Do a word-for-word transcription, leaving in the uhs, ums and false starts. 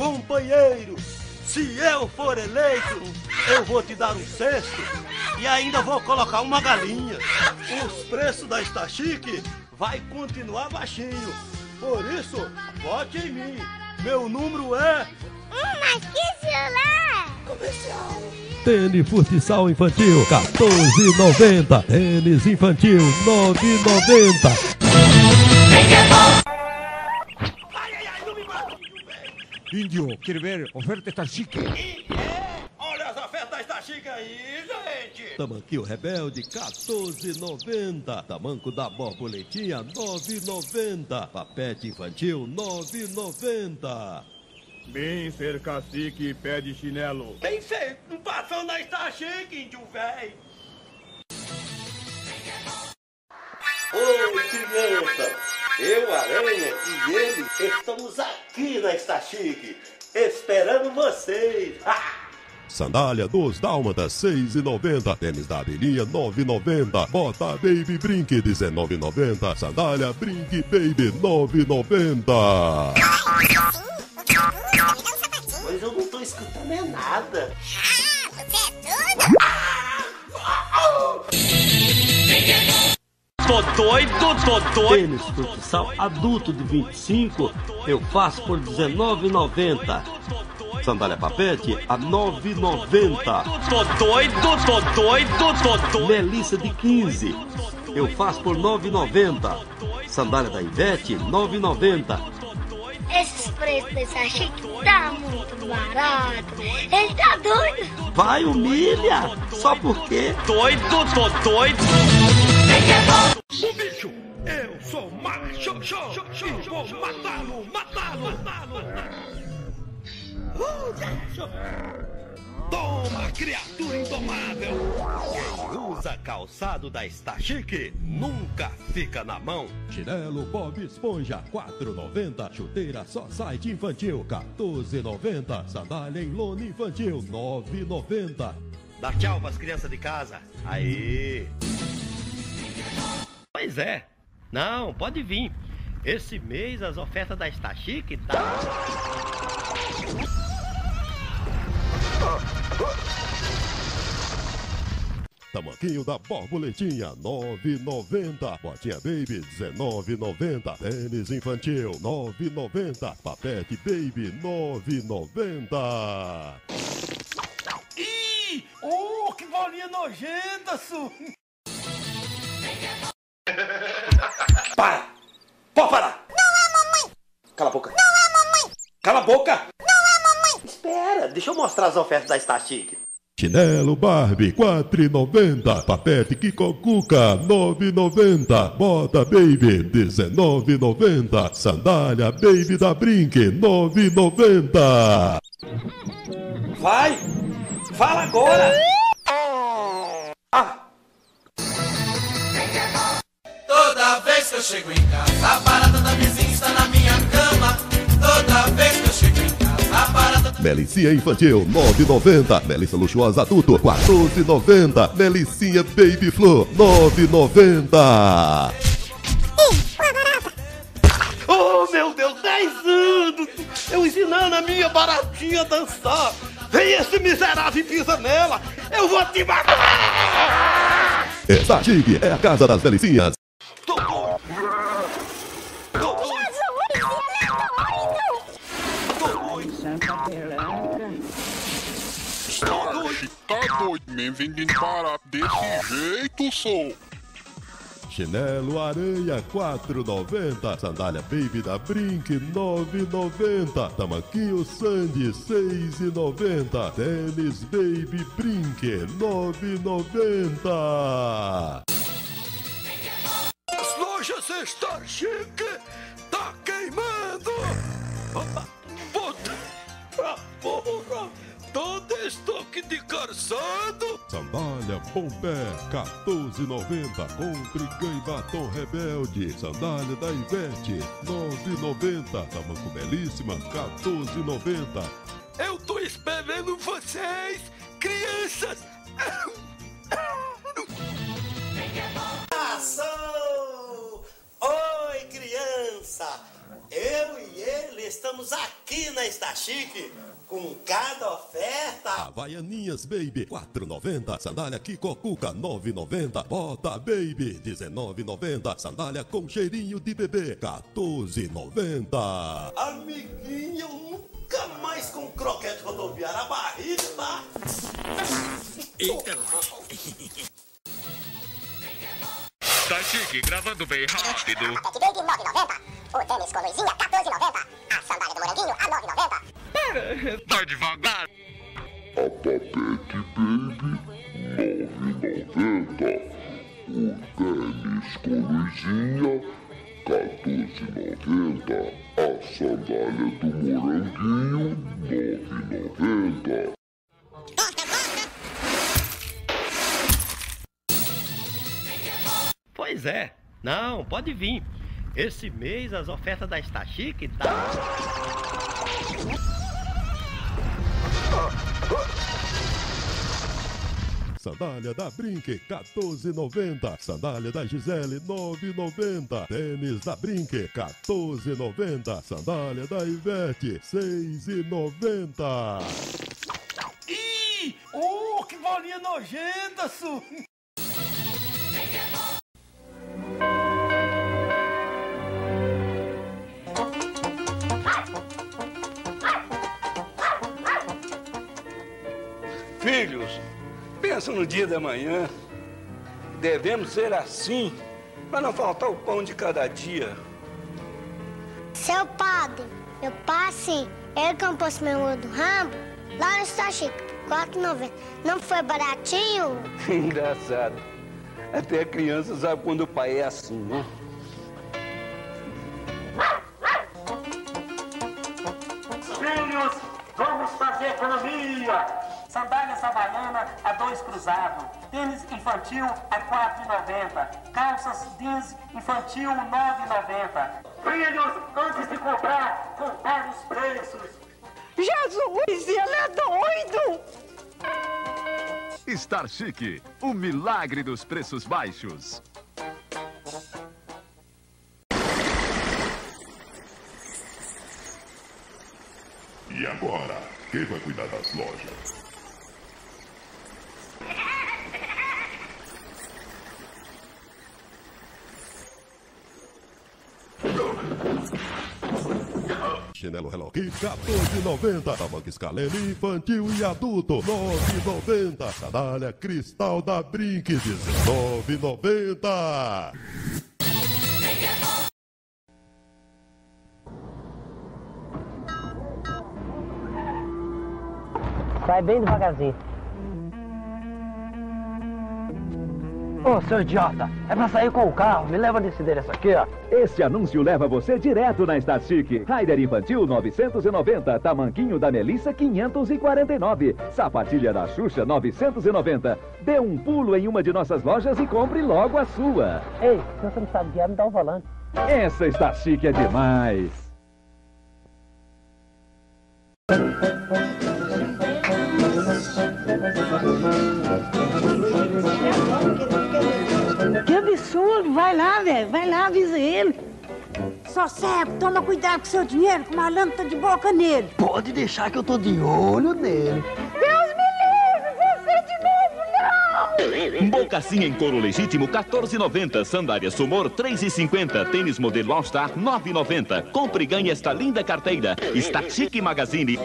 Companheiro, se eu for eleito, eu vou te dar um cesto e ainda vou colocar uma galinha. Os preços da Stachique vai continuar baixinho. Por isso, vote em mim. Meu número é... Uma quisula! Comercial! Tênis futsal infantil, quatorze e noventa. Tênis infantil, nove e noventa. Índio, quer ver? Oferta está chique. E é? Olha as ofertas está chique aí, gente. Tamanquinho Rebelde, quatorze e noventa. Tamanco da Borboletinha, nove e noventa. Papete infantil, nove e noventa. Bem ser cacique e pé de chinelo. Bem ser, não passou na Está Chique, índio velho. Oi, criança. Eu, Aranha e ele, estamos aqui na Stachique, esperando vocês! Ha! Sandália dos Dálmatas, seis e noventa. Tênis da Abelinha, nove e noventa. Bota Baby Brinque, dezenove e noventa. Sandália Brinque Baby, nove e noventa. Mas eu não tô escutando é nada. Ah, você é tudo? Ah! Oh, oh. Tô doido, tô doido. Tênis futsal adulto de vinte e cinco, eu faço por dezenove e noventa. Sandália papete a nove e noventa. Tô doido, tô doido, tô doido. Melissa de quinze, eu faço por nove e noventa. Sandália da Ivete, nove e noventa. Esses preços desse Stachique tá muito barato. Ele tá doido. Vai, humilha. Só porque doido, tô doido. Sou bicho, eu sou macho, e vou matá-lo, matá-lo, matá-lo. Toma, criatura indomável. Quem usa calçado da Stachique nunca fica na mão. Chinelo Bob Esponja, quatro e noventa. Chuteira só site infantil, quatorze e noventa. Sandália em lona infantil, nove e noventa. Dá tchau pras crianças de casa. Aí... Pois é, não, pode vir. Esse mês as ofertas da Está Chique tá... Tamanquinho da Borboletinha, nove e noventa. Botinha Baby, dezenove e noventa. Tênis infantil, nove e noventa. Papete Baby, nove e noventa. Ih, oh, que bolinha nojenta, Su! Para! Pode parar! Não é, mamãe! Cala a boca! Não é, mamãe! Cala a boca! Não é, mamãe! Espera, deixa eu mostrar as ofertas da Está Chique. Chinelo Barbie, quatro e noventa. Papete Kikokuca, nove e noventa. Bota Baby, dezenove e noventa. Sandália Baby da Brink, nove e noventa. Vai! Fala agora! Ah! Toda vez que eu chego em casa, a barata da vizinha está na minha cama. Toda vez que eu chego em casa, a barata da... Melissinha infantil, nove e noventa. Melissa luxuosa adulto, quatorze e noventa. Melissinha Baby Flu, nove e noventa. Oh, meu Deus, dez anos! Eu ensinando a minha baratinha a dançar. Vem esse miserável e pisa nela. Eu vou te matar! Está Chique, é a casa das Melissinhas. Tá doido mesmo, vendendo barato desse jeito, sou. Chinelo Aranha, quatro e noventa. Sandália Baby da Brink, nove e noventa. Tamanquinho Sandy, seis e noventa. Tênis Baby Brink, nove e noventa. As lojas Está Chique, tá queimando. Opa, puta pra porra. Todo estoque de calçado. Sandália Pompé, quatorze e noventa. Compre e ganhe batom Rebelde. Sandália da Ivete, nove e noventa. Tamanco belíssima, quatorze e noventa. Eu tô esperando vocês, crianças. Ação! Oi, criança! Eu e ele estamos aqui na Stachique com cada oferta. Havaianinhas Baby quatro reais e noventa centavos, sandália Kikokuca nove reais e noventa centavos, bota Baby dezenove reais e noventa centavos, sandália com cheirinho de bebê quatorze reais e noventa centavos. Amiguinho, eu nunca mais com um croquete rodoviário na barriga, tá? Eita. Está Chique, gravando bem rápido. Croquete Baby nove reais e noventa centavos, o tênis com luzinha quatorze reais e noventa centavos, a sandália do Moranguinho a nove reais e noventa centavos. Tá devagar. A Papete Baby nove reais e noventa centavos, o tênis com luzinha quatorze reais e noventa centavos, a sandália do Moranguinho nove reais e noventa centavos. Pois é, não, pode vir. Esse mês as ofertas da Está Chique tá... Sandália da Brink quatorze reais e noventa centavos, sandália da Gisele nove reais e noventa centavos, tênis da Brink quatorze reais e noventa centavos, sandália da Ivete seis reais e noventa centavos. Ih! Oh, que bolinha nojenta, Su! Filhos, pensa no dia da manhã. Devemos ser assim, para não faltar o pão de cada dia. Seu padre, eu passe, eu compus meu ouro do Rambo, lá no Stars Chic, quatro reais e noventa centavos. Não foi baratinho? Engraçado. Até a criança sabe quando o pai é assim, né? Filhos, vamos fazer economia. Sandália sabalana a dois cruzados, tênis infantil a quatro reais e noventa centavos, calças jeans infantil nove reais e noventa centavos. Filhos, antes de comprar, compare os preços. Jesus, ele é doido! Stars Chic, o milagre dos preços baixos. E agora, quem vai cuidar das lojas? Chinelo Hello Kitty quatorze reais e noventa centavos, tamanco escaleno infantil e adulto nove reais e noventa centavos, sandália cristal da Brink dezenove reais e noventa centavos. Vai bem devagarzinho. Ô, oh, seu idiota, é pra sair com o carro, me leva nesse endereço aqui, ó. Este anúncio leva você direto na Stars Chic. Rider infantil novecentos e noventa, tamanquinho da Melissa quinhentos e quarenta e nove, sapatilha da Xuxa novecentos e noventa. Dê um pulo em uma de nossas lojas e compre logo a sua. Ei, se você não sabe guiar, me dá o volante. Essa Stars Chic é demais. Vai lá, velho, vai lá, avisa ele. Só serve, toma cuidado com seu dinheiro, que o malandro tá de boca nele. Pode deixar que eu tô de olho nele. Deus me livre, você de novo, não! Bocacinha em couro legítimo, quatorze reais e noventa centavos, sandália Sumor, três reais e cinquenta centavos, tênis modelo All Star, nove reais e noventa centavos. Compre e ganhe esta linda carteira. Stachique Magazine.